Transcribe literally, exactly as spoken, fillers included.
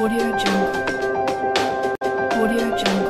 AudioJungle. AudioJungle.